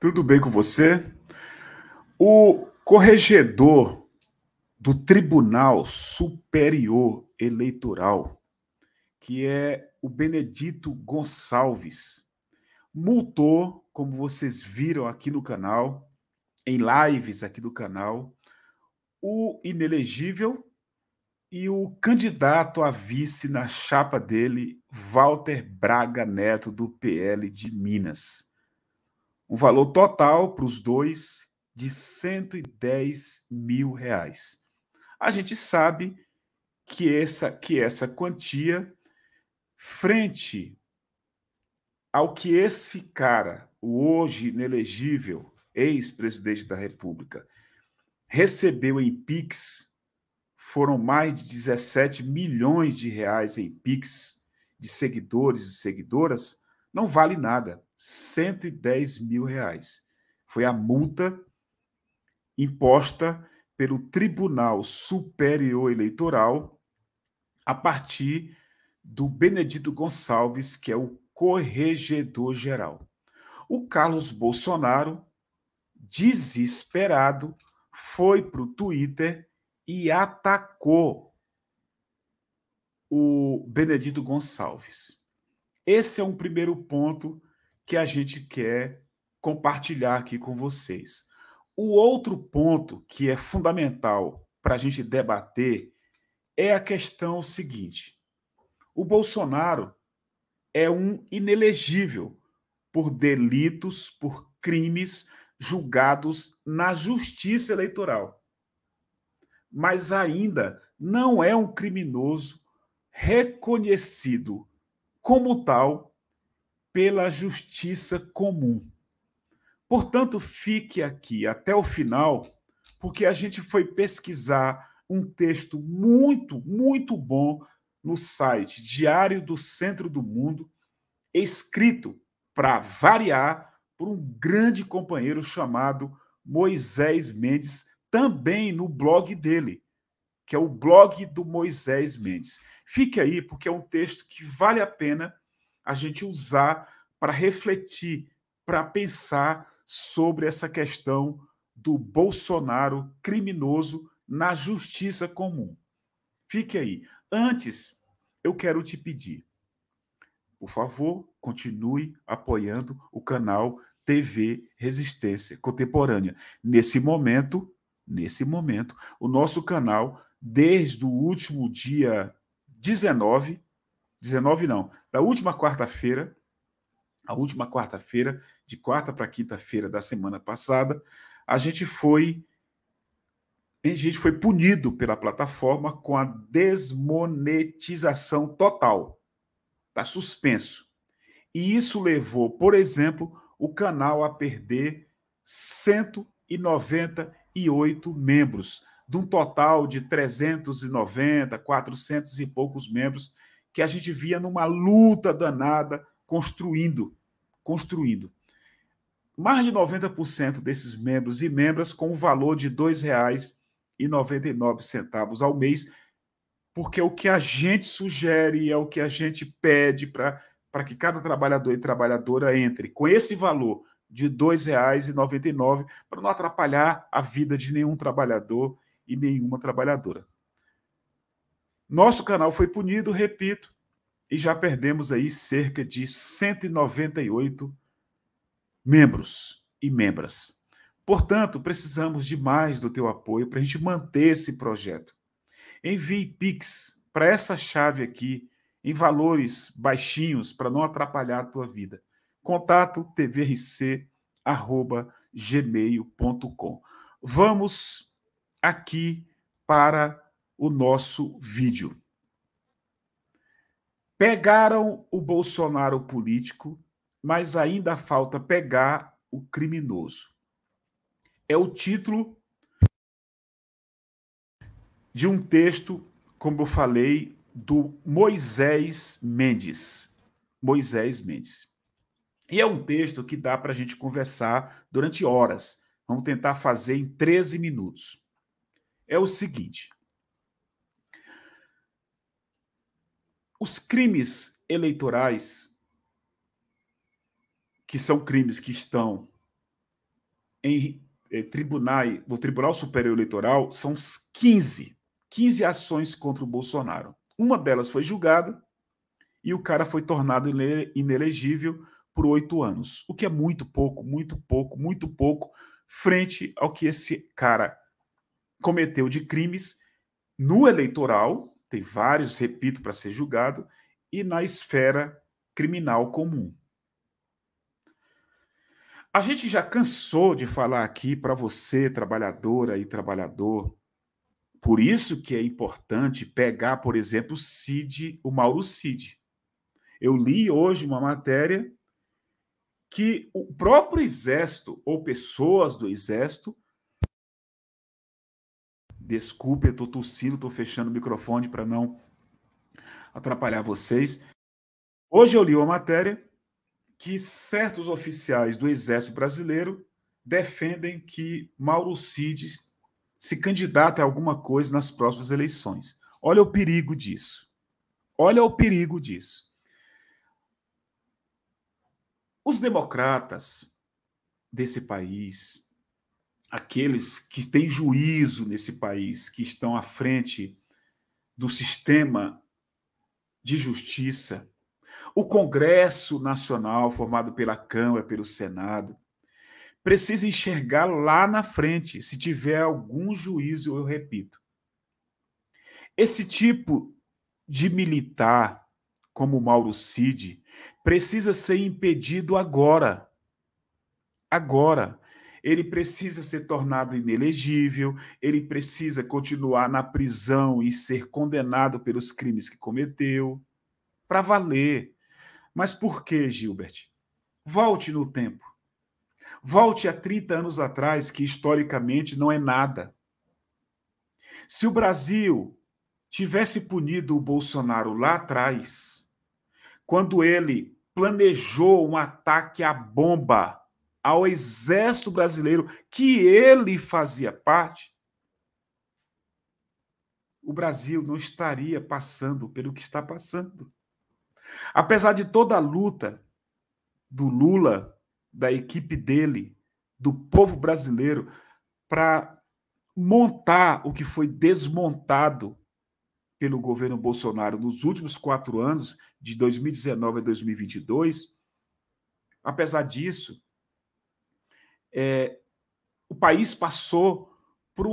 Tudo bem com você? O corregedor do Tribunal Superior Eleitoral, que é o Benedito Gonçalves, multou, como vocês viram aqui no canal, em lives aqui do canal, o inelegível e o candidato a vice na chapa dele, Walter Braga Neto, do PL de Minas. Um valor total para os dois de R$110 mil. A gente sabe que essa quantia, frente ao que esse cara, o hoje inelegível, ex-presidente da República, recebeu em PIX, foram mais de 17 milhões de reais em PIX de seguidores e seguidoras, não vale nada. R$110 mil. Foi a multa imposta pelo Tribunal Superior Eleitoral a partir do Benedito Gonçalves, que é o corregedor-geral. O Carlos Bolsonaro, desesperado, foi para o Twitter e atacou o Benedito Gonçalves. Esse é um primeiro ponto que a gente quer compartilhar aqui com vocês. O outro ponto que é fundamental para a gente debater é a questão seguinte: o Bolsonaro é um inelegível por delitos, por crimes julgados na justiça eleitoral, mas ainda não é um criminoso reconhecido como tal pela justiça comum. Portanto, fique aqui até o final, porque a gente foi pesquisar um texto muito bom no site Diário do Centro do Mundo, escrito, para variar, por um grande companheiro chamado Moisés Mendes, também no blog dele, que é o blog do Moisés Mendes. Fique aí, porque é um texto que vale a pena a gente usar para refletir, para pensar sobre essa questão do Bolsonaro criminoso na justiça comum. Fique aí. Antes, eu quero te pedir, por favor, continue apoiando o canal TV Resistência Contemporânea. Nesse momento, o nosso canal, desde o último dia 19, da última quarta-feira, de quarta para quinta-feira da semana passada, a gente foi punido pela plataforma com a desmonetização total. Está suspenso. E isso levou, por exemplo, o canal a perder 198 membros, de um total de 390, 400 e poucos membros, que a gente via numa luta danada, construindo. Mais de 90% desses membros e membras com o valor de R$ 2,99 ao mês, porque o que a gente sugere é o que a gente pede para que cada trabalhador e trabalhadora entre com esse valor de R$ 2,99 para não atrapalhar a vida de nenhum trabalhador e nenhuma trabalhadora. Nosso canal foi punido, repito, e já perdemos aí cerca de 198 membros e membras. Portanto, precisamos de mais do teu apoio para a gente manter esse projeto. Envie Pix para essa chave aqui, em valores baixinhos, para não atrapalhar a tua vida. Contato tvrc@gmail.com. Vamos aqui para o nosso vídeo. Pegaram o Bolsonaro político, mas ainda falta pegar o criminoso. É o título de um texto, como eu falei, do Moisés Mendes. Moisés Mendes. E é um texto que dá para a gente conversar durante horas. Vamos tentar fazer em 13 minutos. É o seguinte: os crimes eleitorais, que são crimes que estão em tribunais, no Tribunal Superior Eleitoral, são 15 ações contra o Bolsonaro. Uma delas foi julgada e o cara foi tornado inelegível por 8 anos, o que é muito pouco frente ao que esse cara cometeu de crimes no eleitoral, tem vários, repito, para ser julgado, e na esfera criminal comum. A gente já cansou de falar aqui para você, trabalhadora e trabalhador, por isso que é importante pegar, por exemplo, o Mauro Cid. Eu li hoje uma matéria que o próprio Exército, ou pessoas do Exército, desculpe, eu estou tossindo, estou fechando o microfone para não atrapalhar vocês. Hoje eu li uma matéria que certos oficiais do Exército Brasileiro defendem que Mauro Cid se candidata a alguma coisa nas próximas eleições. Olha o perigo disso. Olha o perigo disso. Os democratas desse país, aqueles que têm juízo nesse país, que estão à frente do sistema de justiça, o Congresso Nacional, formado pela Câmara, pelo Senado, precisa enxergar lá na frente, se tiver algum juízo, eu repito. Esse tipo de militar, como Mauro Cid, precisa ser impedido agora. Agora. Ele precisa ser tornado inelegível, ele precisa continuar na prisão e ser condenado pelos crimes que cometeu, para valer. Mas por quê, Gilbert? Volte no tempo. Volte a 30 anos atrás, que historicamente não é nada. Se o Brasil tivesse punido o Bolsonaro lá atrás, quando ele planejou um ataque à bomba ao Exército Brasileiro, que ele fazia parte, o Brasil não estaria passando pelo que está passando. Apesar de toda a luta do Lula, da equipe dele, do povo brasileiro, para montar o que foi desmontado pelo governo Bolsonaro nos últimos 4 anos, de 2019 a 2022, apesar disso, o país passou por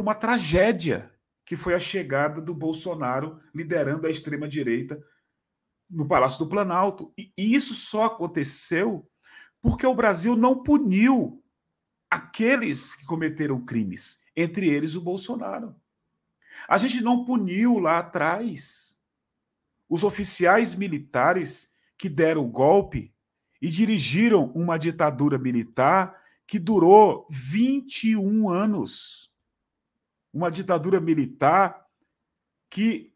uma tragédia, que foi a chegada do Bolsonaro liderando a extrema-direita no Palácio do Planalto. E isso só aconteceu porque o Brasil não puniu aqueles que cometeram crimes, entre eles o Bolsonaro. A gente não puniu lá atrás os oficiais militares que deram o golpe e dirigiram uma ditadura militar que durou 21 anos. Uma ditadura militar que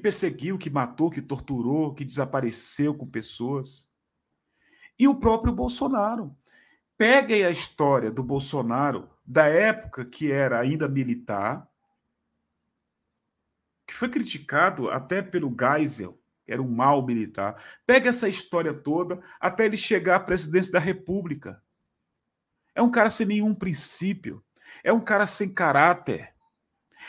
perseguiu, que matou, que torturou, que desapareceu com pessoas. E o próprio Bolsonaro. Peguem a história do Bolsonaro, da época que era ainda militar, que foi criticado até pelo Geisel, que era um mau militar. Pega essa história toda até ele chegar à presidência da República. É um cara sem nenhum princípio, é um cara sem caráter,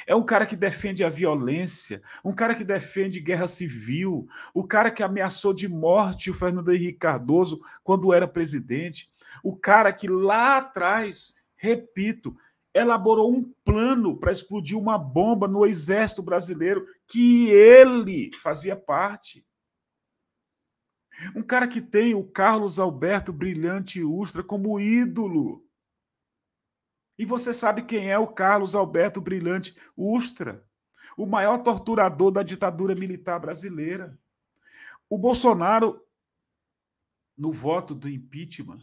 é um cara que defende a violência, um cara que defende guerra civil, o cara que ameaçou de morte o Fernando Henrique Cardoso quando era presidente, o cara que lá atrás, repito, elaborou um plano para explodir uma bomba no Exército Brasileiro que ele fazia parte. Um cara que tem o Carlos Alberto Brilhante Ustra como ídolo. E você sabe quem é o Carlos Alberto Brilhante Ustra, o maior torturador da ditadura militar brasileira. O Bolsonaro, no voto do impeachment,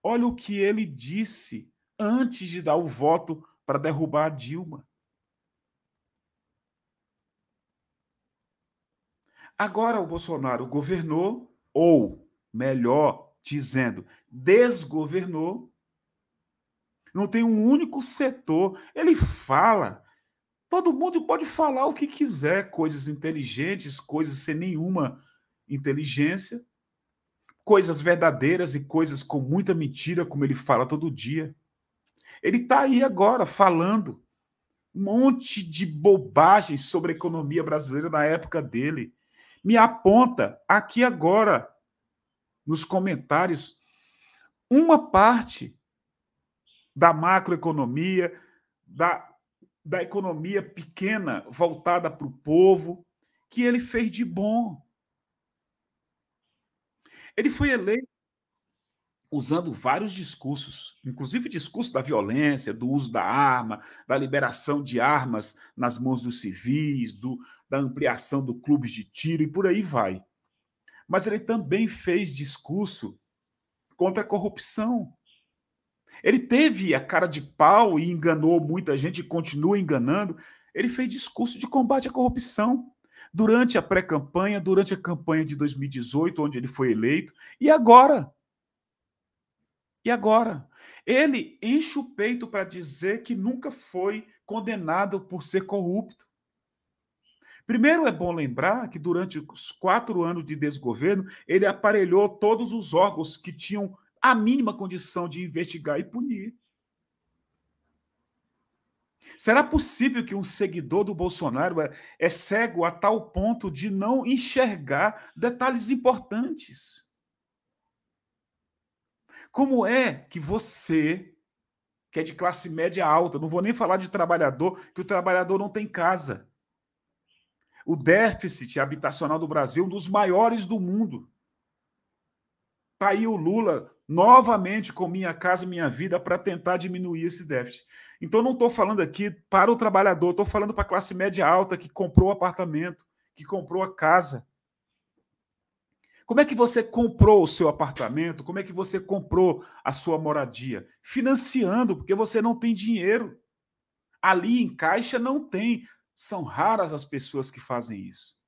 olha o que ele disse antes de dar o voto para derrubar a Dilma. Agora o Bolsonaro governou, ou, melhor dizendo, desgovernou. Não tem um único setor. Ele fala. Todo mundo pode falar o que quiser, coisas inteligentes, coisas sem nenhuma inteligência, coisas verdadeiras e coisas com muita mentira, como ele fala todo dia. Ele está aí agora falando um monte de bobagem sobre a economia brasileira na época dele. Me aponta aqui agora, nos comentários, uma parte da macroeconomia, da economia pequena voltada para o povo, que ele fez de bom. Ele foi eleito usando vários discursos, inclusive discurso da violência, do uso da arma, da liberação de armas nas mãos dos civis, da ampliação do clube de tiro e por aí vai. Mas ele também fez discurso contra a corrupção. Ele teve a cara de pau e enganou muita gente e continua enganando. Ele fez discurso de combate à corrupção durante a pré-campanha, durante a campanha de 2018, onde ele foi eleito, e agora? E agora? Ele enche o peito para dizer que nunca foi condenado por ser corrupto. Primeiro, é bom lembrar que durante os 4 anos de desgoverno, ele aparelhou todos os órgãos que tinham a mínima condição de investigar e punir. Será possível que um seguidor do Bolsonaro é cego a tal ponto de não enxergar detalhes importantes? Como é que você, que é de classe média alta, não vou nem falar de trabalhador, que o trabalhador não tem casa. O déficit habitacional do Brasil é um dos maiores do mundo. Está aí o Lula novamente com Minha Casa Minha Vida para tentar diminuir esse déficit. Então, não estou falando aqui para o trabalhador, estou falando para a classe média alta que comprou o apartamento, que comprou a casa. Como é que você comprou o seu apartamento? Como é que você comprou a sua moradia? Financiando, porque você não tem dinheiro. Ali em caixa não tem. São raras as pessoas que fazem isso.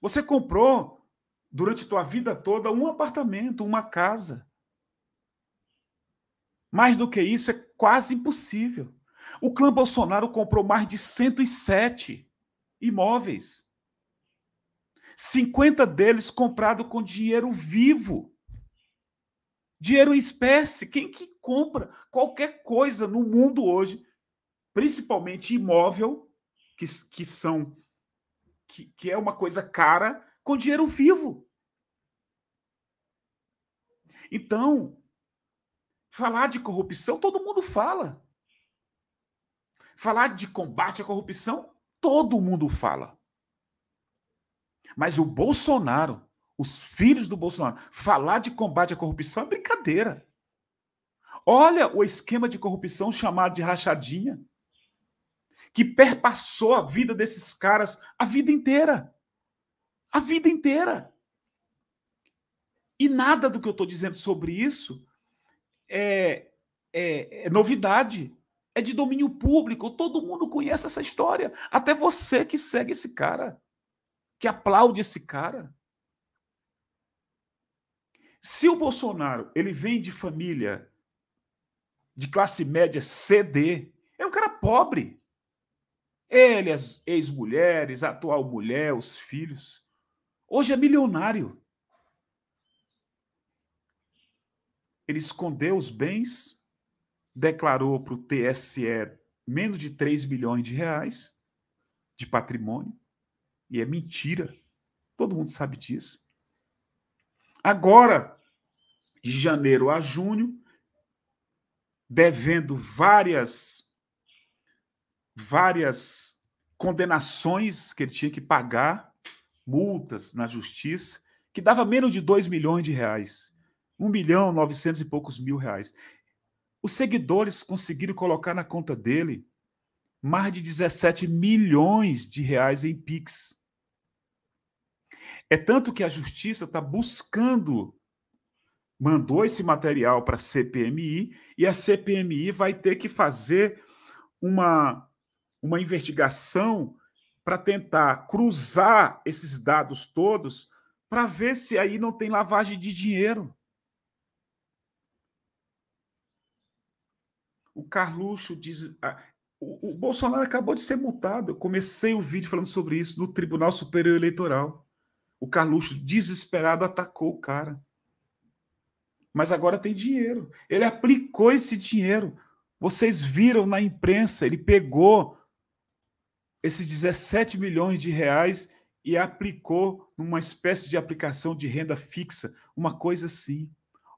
Você comprou durante a tua vida toda, um apartamento, uma casa. Mais do que isso, é quase impossível. O clã Bolsonaro comprou mais de 107 imóveis. 50 deles comprados com dinheiro vivo. Dinheiro em espécie. Quem que compra qualquer coisa no mundo hoje, principalmente imóvel, que é uma coisa cara, com dinheiro vivo. Então, falar de corrupção, todo mundo fala. Falar de combate à corrupção, todo mundo fala. Mas o Bolsonaro, os filhos do Bolsonaro, falar de combate à corrupção é brincadeira. Olha o esquema de corrupção chamado de rachadinha, que perpassou a vida desses caras a vida inteira. A vida inteira. E nada do que eu estou dizendo sobre isso é novidade. É de domínio público. Todo mundo conhece essa história. Até você que segue esse cara, que aplaude esse cara. Se o Bolsonaro ele vem de família de classe média CD, é um cara pobre. Ele, as ex-mulheres, a atual mulher, os filhos. Hoje é milionário. Ele escondeu os bens, declarou para o TSE menos de 3 milhões de reais de patrimônio, e é mentira. Todo mundo sabe disso. Agora, de janeiro a junho, devendo várias condenações que ele tinha que pagar, multas na justiça, que dava menos de 2 milhões de reais. 1.900 e poucos mil reais. Os seguidores conseguiram colocar na conta dele mais de 17 milhões de reais em Pix. É tanto que a justiça está buscando, mandou esse material para a CPMI, e a CPMI vai ter que fazer uma investigação para tentar cruzar esses dados todos para ver se aí não tem lavagem de dinheiro. O Carluxo diz... O Bolsonaro acabou de ser multado. Eu comecei o vídeo falando sobre isso no Tribunal Superior Eleitoral. O Carluxo, desesperado, atacou o cara. Mas agora tem dinheiro. Ele aplicou esse dinheiro. Vocês viram na imprensa, ele pegou esses 17 milhões de reais e aplicou numa espécie de aplicação de renda fixa, uma coisa assim.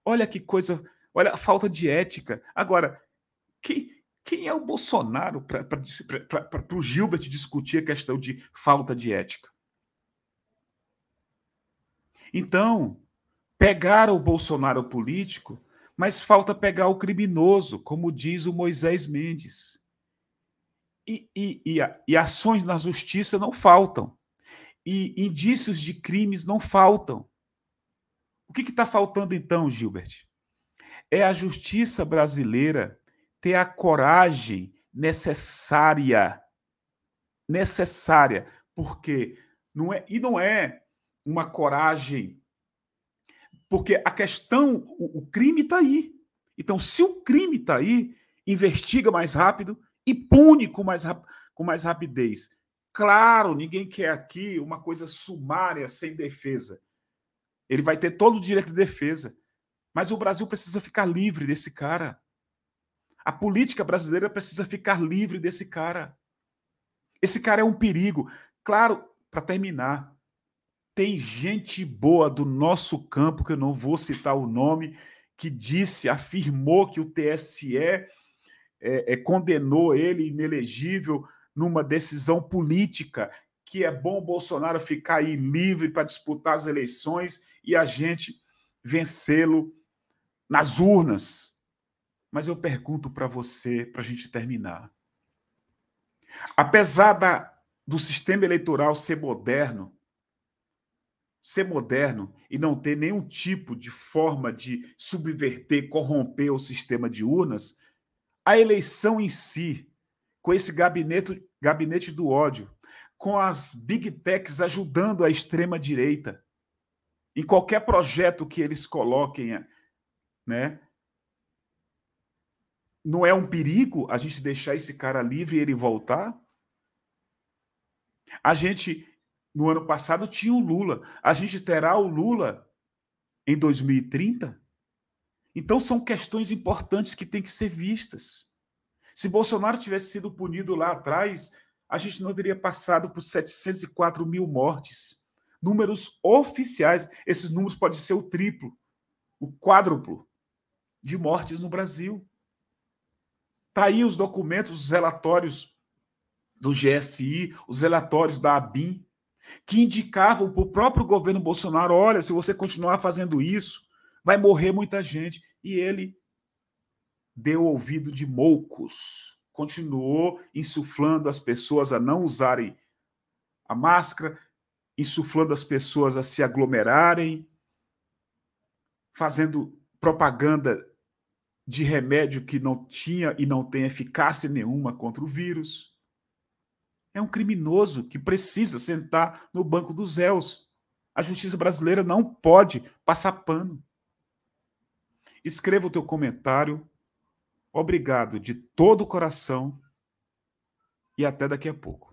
Olha que coisa, olha a falta de ética. Agora, quem é o Bolsonaro para o Gilbert discutir a questão de falta de ética? Então, pegaram o Bolsonaro político, mas falta pegar o criminoso, como diz o Moisés Mendes. E ações na justiça não faltam. E indícios de crimes não faltam. O que está faltando, então, Gilbert? É a justiça brasileira ter a coragem necessária, porque não é, e não é uma coragem, porque a questão, o crime está aí. Então, se o crime está aí, investiga mais rápido e pune com mais rapidez. Claro, ninguém quer aqui uma coisa sumária, sem defesa. Ele vai ter todo o direito de defesa, mas o Brasil precisa ficar livre desse cara. A política brasileira precisa ficar livre desse cara. Esse cara é um perigo. Claro, para terminar, tem gente boa do nosso campo, que eu não vou citar o nome, que disse, afirmou que o TSE condenou ele inelegível numa decisão política, que é bom o Bolsonaro ficar aí livre para disputar as eleições e a gente vencê-lo nas urnas. Mas eu pergunto para você, para a gente terminar. Apesar do sistema eleitoral ser moderno e não ter nenhum tipo de forma de subverter, corromper o sistema de urnas, a eleição em si, com esse gabinete do ódio, com as big techs ajudando a extrema-direita, em qualquer projeto que eles coloquem, né? Não é um perigo a gente deixar esse cara livre e ele voltar? A gente, no ano passado, tinha o Lula. A gente terá o Lula em 2030? Então, são questões importantes que têm que ser vistas. Se Bolsonaro tivesse sido punido lá atrás, a gente não teria passado por 704 mil mortes. Números oficiais. Esses números podem ser o triplo, o quádruplo de mortes no Brasil. Está aí os documentos, os relatórios do GSI, os relatórios da ABIN, que indicavam para o próprio governo Bolsonaro, olha, se você continuar fazendo isso, vai morrer muita gente. E ele deu ouvido de moucos, continuou insuflando as pessoas a não usarem a máscara, insuflando as pessoas a se aglomerarem, fazendo propaganda de remédio que não tinha e não tem eficácia nenhuma contra o vírus. É um criminoso que precisa sentar no banco dos réus. A justiça brasileira não pode passar pano. Escreva o teu comentário. Obrigado de todo o coração e até daqui a pouco.